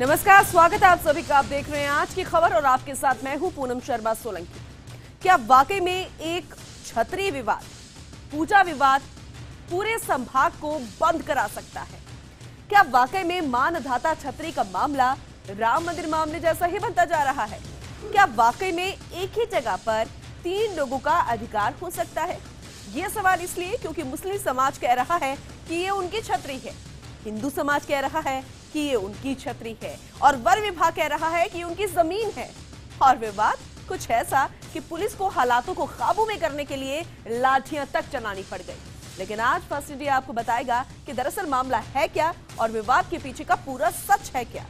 नमस्कार, स्वागत है आप सभी का। आप देख रहे हैं आज की खबर और आपके साथ मैं हूं पूनम शर्मा सोलंकी। क्या वाकई में एक छतरी विवाद, पूजा विवाद पूरे संभाग को बंद करा सकता है? क्या वाकई में मानधाता छतरी का मामला राम मंदिर मामले जैसा ही बनता जा रहा है? क्या वाकई में एक ही जगह पर 3 लोगों का अधिकार हो सकता है? ये सवाल इसलिए क्योंकि मुस्लिम समाज कह रहा है कि ये उनकी छतरी है, हिंदू समाज कह रहा है कि ये उनकी छतरी है और वन विभाग कह रहा है कि उनकी जमीन है। और विवाद कुछ ऐसा कि पुलिस को हालातों को काबू में करने के लिए लाठियां तक चलानी पड़ गई। लेकिन आज फर्स्ट इंडिया आपको बताएगा कि दरअसल मामला है क्या और विवाद के पीछे का पूरा सच है क्या।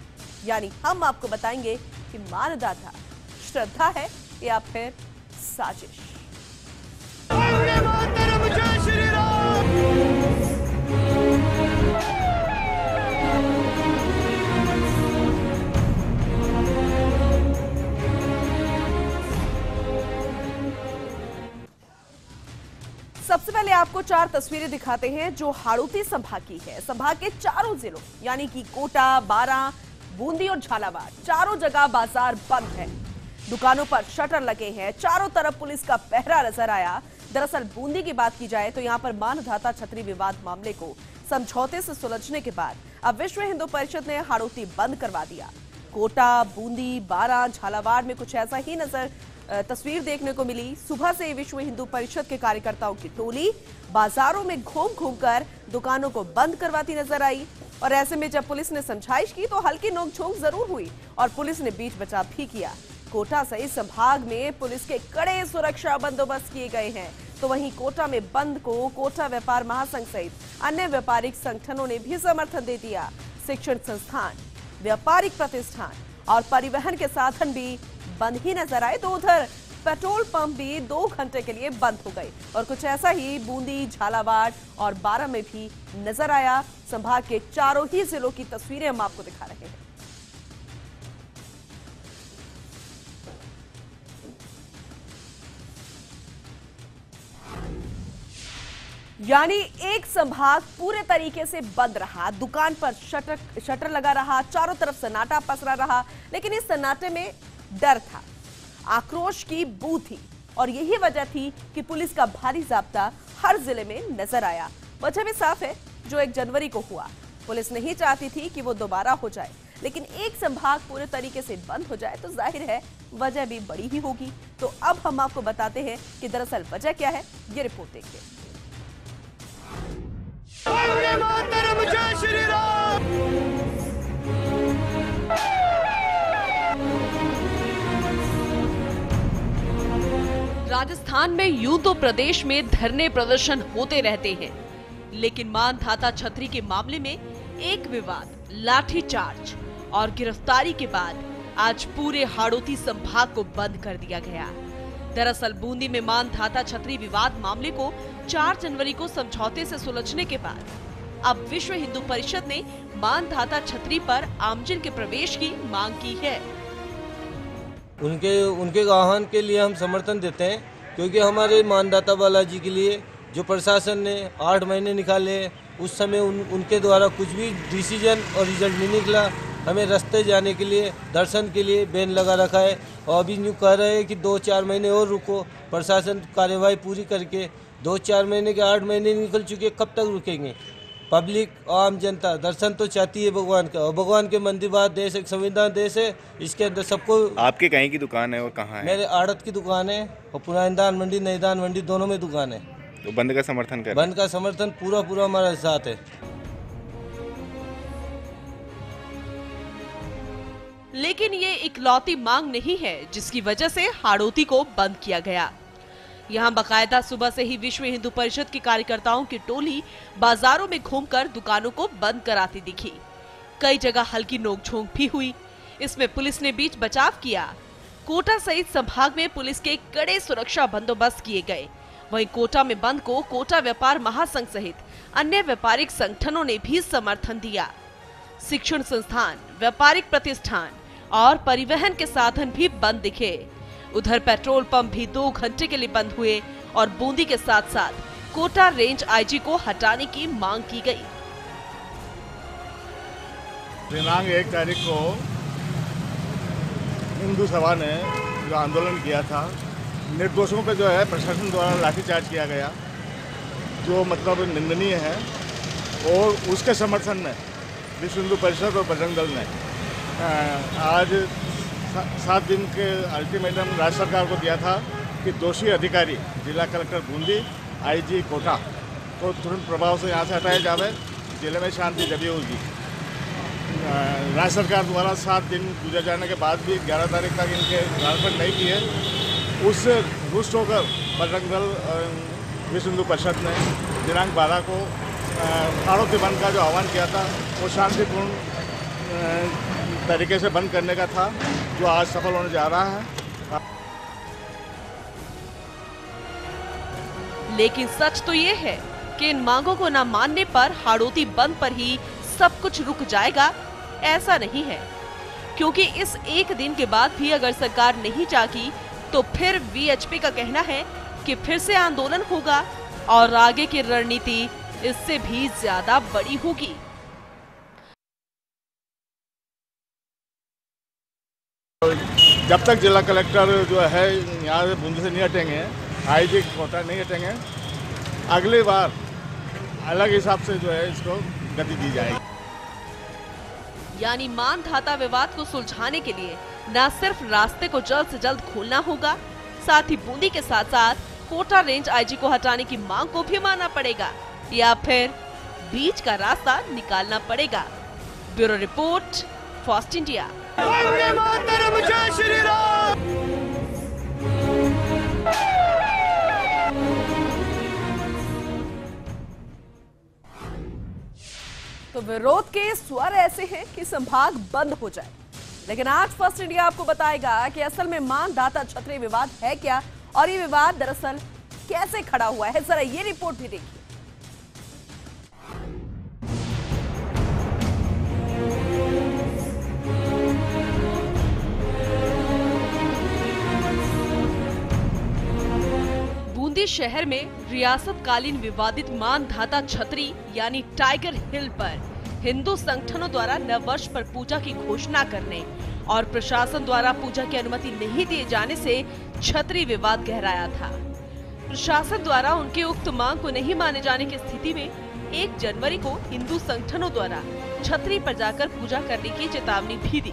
यानी हम आपको बताएंगे कि मानधाता श्रद्धा है या फिर साजिश। सबसे पहले आपको 4 तस्वीरें दिखाते हैं जो हाड़ौती संभाग की है। संभाग के चारों जिलों यानी कि कोटा, बारां, बूंदी और झालावाड़, चारों जगह बाजार बंद है, दुकानों पर शटर लगे हैं, चारों तरफ पुलिस का पहरा नजर आया। दरअसल बूंदी की बात की जाए तो यहाँ पर मानधाता छतरी विवाद मामले को समझौते से सुलझने के बाद अब विश्व हिंदू परिषद ने हाड़ौती बंद करवा दिया। कोटा, बूंदी, बारां, झालावाड़ में कुछ ऐसा ही नजर तस्वीर देखने को मिली। सुबह से विश्व हिंदू परिषद के कार्यकर्ताओं की टोली बाजारों में घूम-घूमकर दुकानों को बंद करवाती नजर आई और ऐसे में जब पुलिस ने समझाइश की तो हल्की नोकझोंक जरूर हुई और पुलिस ने बीच बचाव भी किया। कोटा सहित संभाग में पुलिस के कड़े सुरक्षा बंदोबस्त किए गए हैं, तो वहीं कोटा में बंद को कोटा व्यापार महासंघ सहित अन्य व्यापारिक संगठनों ने भी समर्थन दे दिया। शिक्षण संस्थान, व्यापारिक प्रतिष्ठान और परिवहन के साधन भी बंद ही नजर आए, तो उधर पेट्रोल पंप भी 2 घंटे के लिए बंद हो गए और कुछ ऐसा ही बूंदी, झालावाड़ और बारां में भी नजर आया। संभाग के चारों ही जिलों की तस्वीरें हम आपको दिखा रहे हैं। यानी एक संभाग पूरे तरीके से बंद रहा, दुकान पर शटर लगा रहा, चारों तरफ सन्नाटा पसरा रहा, लेकिन इस सन्नाटे में डर था, आक्रोश की बू थी और यही वजह थी कि पुलिस का भारी जाब्ता हर जिले में नजर आया। वजह भी साफ है जो 1 जनवरी को हुआ। पुलिस नहीं चाहती थी कि वो दोबारा हो जाए, लेकिन एक संभाग पूरे तरीके से बंद हो जाए तो जाहिर है वजह भी बड़ी ही होगी। तो अब हम आपको बताते हैं कि दरअसल वजह क्या है, ये रिपोर्ट देखिए। राजस्थान में यूं तो प्रदेश में धरने प्रदर्शन होते रहते हैं, लेकिन मानधाता छतरी के मामले में एक विवाद, लाठीचार्ज और गिरफ्तारी के बाद आज पूरे हाड़ौती संभाग को बंद कर दिया गया। दरअसल बूंदी में मानधाता छतरी विवाद मामले को 4 जनवरी को समझौते से सुलझने के बाद अब विश्व हिंदू परिषद ने मानधाता छतरी पर आमजन के प्रवेश की मांग की है। उनके आह्वान के लिए हम समर्थन देते हैं, क्योंकि हमारे मानधाता बालाजी के लिए जो प्रशासन ने 8 महीने निकाले, उस समय उनके द्वारा कुछ भी डिसीजन और रिजल्ट नहीं निकला। हमें रास्ते जाने के लिए, दर्शन के लिए बैन लगा रखा है और अभी यूँ कह रहे हैं कि 2-4 महीने और रुको। प्रशासन कार्रवाई पूरी करके 2-4 महीने के 8 महीने निकल चुके, कब तक रुकेंगे? पब्लिक, आम जनता दर्शन तो चाहती है भगवान का, और भगवान के मंदिर बाद देश एक संविधान देश है, इसके अंदर सबको। आपके कहीं की दुकान है और कहाँ है? मेरे आड़त की दुकान है और पुरानदान मंडी, नईदान मंडी, दोनों में दुकान है। तो बंद का समर्थन कर, बंद का समर्थन पूरा हमारे साथ है। लेकिन ये इकलौती मांग नहीं है जिसकी वजह से हाड़ौती को बंद किया गया। यहाँ बकायदा सुबह से ही विश्व हिंदू परिषद के कार्यकर्ताओं की टोली बाजारों में घूमकर दुकानों को बंद कराती दिखी। कई जगह हल्की नोकझोंक भी हुई, इसमें पुलिस ने बीच बचाव किया। कोटा सहित संभाग में पुलिस के कड़े सुरक्षा बंदोबस्त किए गए। वहीं कोटा में बंद को कोटा व्यापार महासंघ सहित अन्य व्यापारिक संगठनों ने भी समर्थन दिया। शिक्षण संस्थान, व्यापारिक प्रतिष्ठान और परिवहन के साधन भी बंद दिखे। उधर पेट्रोल पंप भी 2 घंटे के लिए बंद हुए और बूंदी के साथ साथ कोटा रेंज आईजी को हटाने की मांग की गई। दिनांक 1 तारीख को हिंदू सभा ने जो आंदोलन किया था, निर्दोषों पे जो है प्रशासन द्वारा लाठीचार्ज किया गया, जो मतलब निंदनीय है। और उसके समर्थन में विश्व हिंदू परिषद और बजरंग दल ने आज 7 दिन के अल्टीमेटम राज्य सरकार को दिया था कि दोषी अधिकारी जिला कलेक्टर बूंदी, आईजी कोटा को तुरंत प्रभाव से यहाँ से हटाया जावे, जिले में शांति जगी होगी। राज्य सरकार द्वारा 7 दिन गुजर जाने के बाद भी 11 तारीख तक इनके कार्यवाही नहीं की है। उससे रुष्ट होकर बजरंग दल विश्व हिंदू परिषद ने दिनांक 12 को हाड़ौती बंद का जो आह्वान किया था वो शांतिपूर्ण तरीके से बंद करने का था, जो आज सफल होने जा रहा है। लेकिन सच तो ये है कि इन मांगों को न मानने पर हाड़ौती बंद पर ही सब कुछ रुक जाएगा, ऐसा नहीं है, क्योंकि इस एक दिन के बाद भी अगर सरकार नहीं जागी तो फिर वीएचपी का कहना है कि फिर से आंदोलन होगा और आगे की रणनीति इससे भी ज्यादा बड़ी होगी। जब तक जिला कलेक्टर जो है यहाँ बूंदी से नहीं हटेंगे, आईजी कोटा नहीं हटेंगे, अगली बार अलग हिसाब से जो है इसको गति दी जाएगी। यानी मानधाता विवाद को सुलझाने के लिए न सिर्फ रास्ते को जल्द से जल्द खोलना होगा, साथ ही बूंदी के साथ साथ कोटा रेंज आईजी को हटाने की मांग को भी मानना पड़ेगा या फिर बीच का रास्ता निकालना पड़ेगा। Bureau report, first India. तो विरोध के स्वर ऐसे हैं कि संभाग बंद हो जाए, लेकिन आज फर्स्ट इंडिया आपको बताएगा कि असल में मानधाता छतरी विवाद है क्या और ये विवाद दरअसल कैसे खड़ा हुआ है। जरा ये रिपोर्ट भी देखिए। बूंदी शहर में रियासतकालीन विवादित मानधाता छतरी यानी टाइगर हिल पर हिंदू संगठनों द्वारा नववर्ष पर पूजा की घोषणा करने और प्रशासन द्वारा पूजा की अनुमति नहीं दिए जाने से छतरी विवाद गहराया था। प्रशासन द्वारा उनके उक्त मांग को नहीं माने जाने की स्थिति में 1 जनवरी को हिंदू संगठनों द्वारा छतरी पर जाकर पूजा करने की चेतावनी भी दी।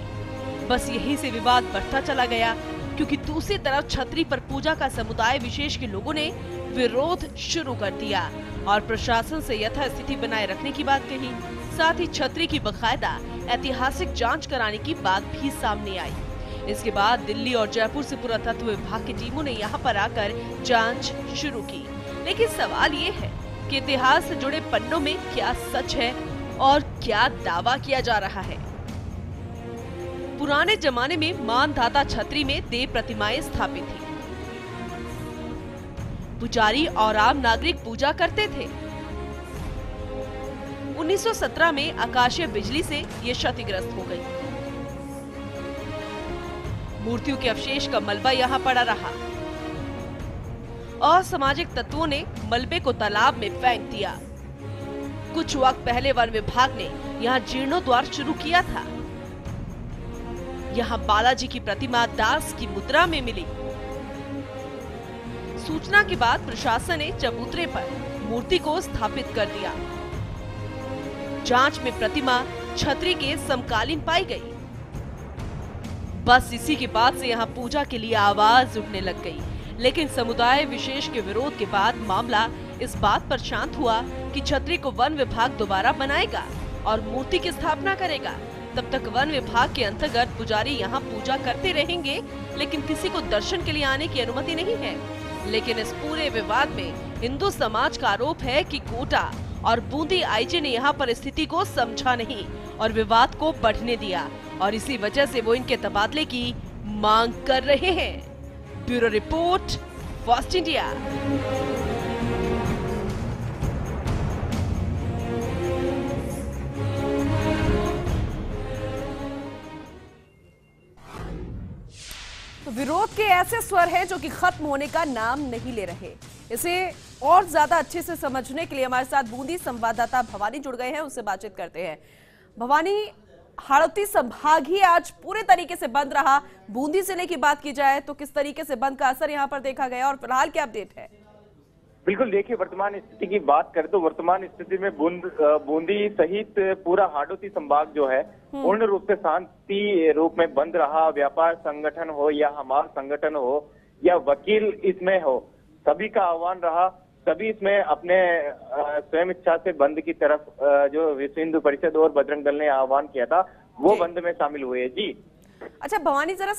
बस यहीं से विवाद बढ़ता चला गया, क्योंकि दूसरी तरफ छतरी पर पूजा का समुदाय विशेष के लोगों ने विरोध शुरू कर दिया और प्रशासन से यथास्थिति बनाए रखने की बात कही। साथ ही छतरी की बकायदा ऐतिहासिक जांच कराने की बात भी सामने आई। इसके बाद दिल्ली और जयपुर से पुरातत्व विभाग की टीमों ने यहाँ पर आकर जांच शुरू की, लेकिन सवाल ये है कि इतिहास से जुड़े पन्नों में क्या सच है और क्या दावा किया जा रहा है। पुराने जमाने में मानधाता छतरी में देव प्रतिमाएं स्थापित थी, पुजारी और आम नागरिक पूजा करते थे। 1917 में आकाशीय बिजली से ये क्षतिग्रस्त हो गई। मूर्तियों के अवशेष का मलबा यहाँ पड़ा रहा और सामाजिक तत्वों ने मलबे को तालाब में फेंक दिया। कुछ वक्त पहले वन विभाग ने यहाँ जीर्णोद्वार शुरू किया था। यहाँ बालाजी की प्रतिमा दास की मुद्रा में मिली। सूचना के बाद प्रशासन ने चबूतरे पर मूर्ति को स्थापित कर दिया। जांच में प्रतिमा छतरी के समकालीन पाई गई। बस इसी के बाद से यहाँ पूजा के लिए आवाज उठने लग गई, लेकिन समुदाय विशेष के विरोध के बाद मामला इस बात पर शांत हुआ कि छतरी को वन विभाग दोबारा बनाएगा और मूर्ति की स्थापना करेगा। तब तक वन विभाग के अंतर्गत पुजारी यहाँ पूजा करते रहेंगे, लेकिन किसी को दर्शन के लिए आने की अनुमति नहीं है। लेकिन इस पूरे विवाद में हिंदू समाज का आरोप है कि कोटा और बूंदी आईजी ने यहाँ पर स्थिति को समझा नहीं और विवाद को बढ़ने दिया, और इसी वजह से वो इनके तबादले की मांग कर रहे हैं। Bureau report, first India. विरोध के ऐसे स्वर हैं जो कि खत्म होने का नाम नहीं ले रहे। इसे और ज्यादा अच्छे से समझने के लिए हमारे साथ बूंदी संवाददाता भवानी जुड़ गए हैं, उनसे बातचीत करते हैं। भवानी, हाड़ौती संभाग ही आज पूरे तरीके से बंद रहा। बूंदी जिले की बात की जाए तो किस तरीके से बंद का असर यहां पर देखा गया और फिलहाल क्या अपडेट है? बिल्कुल, देखिए वर्तमान स्थिति की बात करें तो वर्तमान स्थिति में बूंदी सहित पूरा हाड़ौती संभाग जो है पूर्ण रूप से शांति रूप में बंद रहा। व्यापार संगठन हो या हमाल संगठन हो या वकील इसमें हो, सभी का आह्वान रहा, सभी इसमें अपने स्वयं इच्छा से बंद की तरफ जो विश्व हिंदू परिषद और बजरंग दल ने आह्वान किया था वो बंद में शामिल हुए। जी अच्छा भवानी, जरा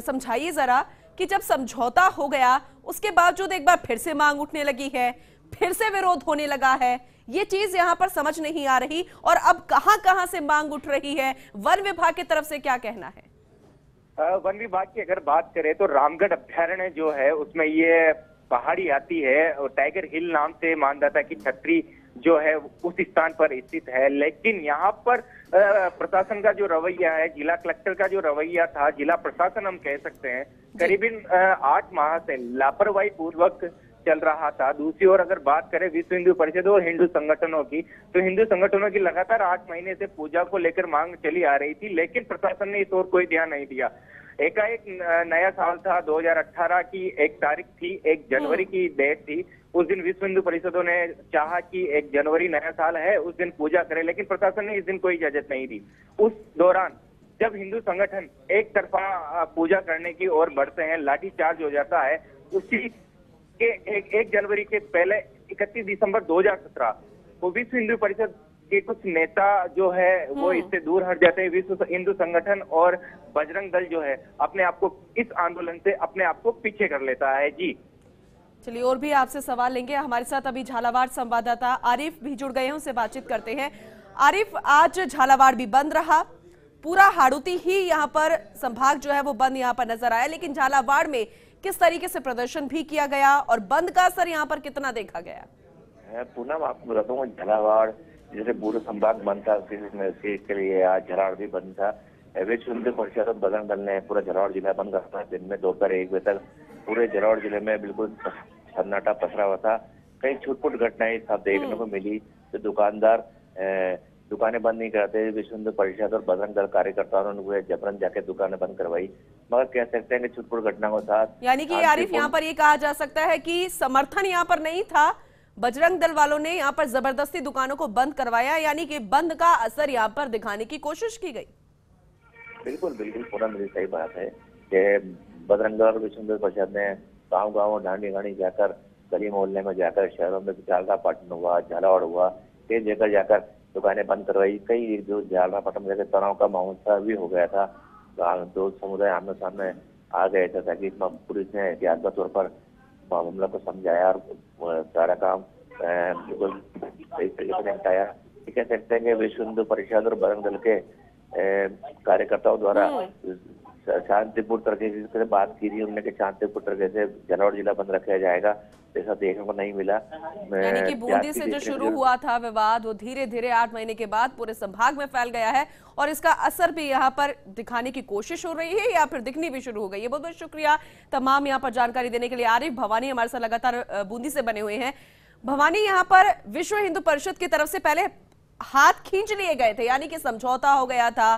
समझाइए जरा कि जब समझौता हो गया उसके बावजूद एक बार फिर से मांग उठने लगी है, फिर से विरोध होने लगा है, ये चीज यहाँ पर समझ नहीं आ रही। और अब कहाँ से मांग उठ रही है? वन विभाग की तरफ से क्या कहना है? वन विभाग की अगर बात करें तो रामगढ़ अभ्यारण्य जो है उसमें ये पहाड़ी आती है और टाइगर हिल नाम से मानधाता की छतरी जो है उस स्थान पर स्थित है, लेकिन यहाँ पर प्रशासन का जो रवैया है, जिला कलेक्टर का जो रवैया था, जिला प्रशासन हम कह सकते हैं करीबन 8 माह से लापरवाही पूर्वक चल रहा था। दूसरी ओर अगर बात करें विश्व हिंदू परिषद और हिंदू संगठनों की, तो हिंदू संगठनों की लगातार 8 महीने से पूजा को लेकर मांग चली आ रही थी, लेकिन प्रशासन ने इस ओर कोई ध्यान नहीं दिया। एकाएक नया साल था, 2018 की 1 तारीख थी, 1 जनवरी की डेट थी, उस दिन विश्व हिंदू परिषदों ने चाहा कि 1 जनवरी नया साल है उस दिन पूजा करें, लेकिन प्रशासन ने इस दिन कोई इजाजत नहीं दी। उस दौरान जब हिंदू संगठन एक तरफा पूजा करने की ओर बढ़ते हैं, लाठीचार्ज हो जाता है। उसी के 1 जनवरी के पहले 31 दिसंबर 2017 को विश्व हिंदू परिषद के कुछ नेता जो है वो इससे दूर हट जाते हैं। विश्व हिंदू संगठन और बजरंग दल जो है अपने आप को इस आंदोलन से अपने आप को पीछे कर लेता है। जी चलिए और भी आपसे सवाल लेंगे। हमारे साथ अभी झालावाड़ संवाददाता आरिफ भी जुड़ गए हैं, उनसे बातचीत करते हैं। आरिफ, आज झालावाड़ भी बंद रहा, पूरा हाड़ौती ही यहाँ पर संभाग जो है वो बंद यहाँ पर नजर आया, लेकिन झालावाड़ में किस तरीके से प्रदर्शन भी किया गया और बंद का असर यहाँ पर कितना देखा गया? पूनम आपको बताता हूँ, झालावाड़ जैसे पूरा संभाग बंद था, इसके लिए आज झालावाड़ भी बंद था। विश्व हिंदू परिषद और बजरंग दल ने पूरा झालावाड़ जिला बंद कर दिया। दिन में दोपहर 1 बजे तक पूरे झालावाड़ जिले में बिल्कुल सन्नाटा पसरा हुआ था। कई छुटपुट घटनाएं सब देखने को मिली, तो दुकानदार दुकानें बंद नहीं कराते। विश्व हिंदू परिषद और बजरंग दल कार्यकर्ताओं ने जबरन जाके दुकानें बंद करवाई, मगर कह सकते हैं कि छुटपुट घटना के साथ। यानी कि आरिफ यहाँ पर ये कहा जा सकता है कि समर्थन यहाँ पर नहीं था, बजरंग दल वालों ने यहाँ पर जबरदस्ती दुकानों को बंद करवाया, यानी कि बंद का असर यहाँ पर दिखाने की कोशिश की गई। बिल्कुल बिल्कुल पूरा मेरी सही बात है कि बजरंग दल और विश्व हिंदू परिषद ने गाँव ढांडी जाकर, गली मोहल्ले में जाकर, शहरों में जालरापाटन हुआ, झालावाड़ हुआ, कई जगह जाकर दुकानें बंद करवाई। कई जो जालरापाटन में जाकर तनाव का माहौल सा भी हो गया था, दो समुदाय आमने सामने आ गए थे, ताकि पुलिस ने एहतियात के तौर पर मामला को समझाया और सारा काम बिल्कुल सही तरीके से निपटाया। कह सकते हैं कि विश्व हिंदू परिषद और बजरंग दल के कार्यकर्ताओं द्वारा शांतिपूर्ण तरीके से बात की थी, उन्होंने कि शांतिपूर्ण तरीके से झालावाड़ जिला बंद रखा जाएगा, ऐसा देखने को नहीं मिला। यानी कि बूंदी से जो शुरू हुआ था विवाद वो धीरे धीरे 8 महीने के बाद पूरे संभाग में फैल गया है और इसका असर भी यहाँ पर दिखाने की कोशिश हो रही है या फिर दिखनी भी शुरू हो गई है। बहुत बहुत शुक्रिया तमाम यहाँ पर जानकारी देने के लिए। आरिफ भवानी हमारे साथ लगातार बूंदी से बने हुए हैं। भवानी, यहाँ पर विश्व हिंदू परिषद की तरफ से पहले हाथ खींच लिए गए थे, यानी कि समझौता हो गया था,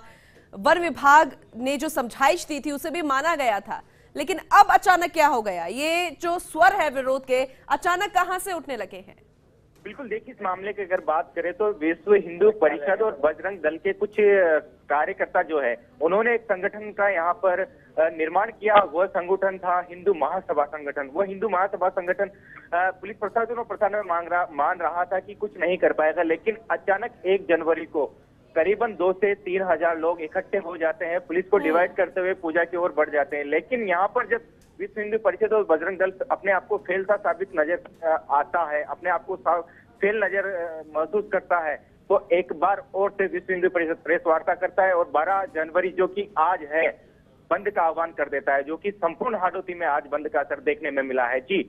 वन विभाग ने जो समझाइश दी थी उसे भी माना गया था, लेकिन अब अचानक क्या हो गया? ये जो स्वर है विरोध के, अचानक कहां से उठने लगे हैं? बिल्कुल, देखिए इस मामले की अगर बात करें तो विश्व हिंदू परिषद और बजरंग दल के कुछ कार्यकर्ता जो है उन्होंने एक संगठन का यहाँ पर निर्माण किया। वह संगठन था हिंदू महासभा संगठन। वह हिंदू महासभा संगठन पुलिस प्रशासन और प्रशासन मान रहा था कि कुछ नहीं कर पाएगा, लेकिन अचानक 1 जनवरी को करीबन 2 से 3 हजार लोग इकट्ठे हो जाते हैं, पुलिस को डिवाइड करते हुए पूजा की ओर बढ़ जाते हैं। लेकिन यहाँ पर जब विश्व हिंदू परिषद और बजरंग दल अपने आप को फेल सा साबित नजर आता है, अपने आप को फेल नजर महसूस करता है, तो एक बार और से विश्व हिंदू परिषद प्रेस वार्ता करता है और 12 जनवरी जो कि आज है बंद का आह्वान कर देता है, जो कि संपूर्ण हाड़ौती में आज बंद का असर देखने में मिला है। जी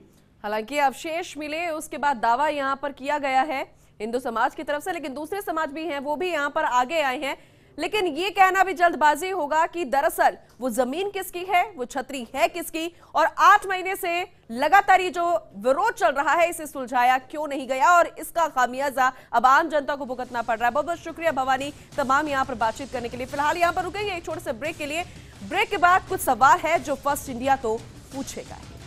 हालांकि अवशेष मिले उसके बाद दावा यहाँ पर किया गया है हिंदू समाज की तरफ से, लेकिन दूसरे समाज भी हैं वो भी यहाँ पर आगे आए हैं, लेकिन ये कहना भी जल्दबाजी होगा कि दरअसल वो जमीन किसकी है, वो छतरी है किसकी, और 8 महीने से लगातार ये जो विरोध चल रहा है इसे सुलझाया क्यों नहीं गया और इसका खामियाजा अब आम जनता को भुगतना पड़ रहा है। बहुत बहुत शुक्रिया भवानी तमाम यहाँ पर बातचीत करने के लिए। फिलहाल यहाँ पर रुकेंगे एक छोटे से ब्रेक के लिए। ब्रेक के बाद कुछ सवाल है जो फर्स्ट इंडिया तो पूछेगा।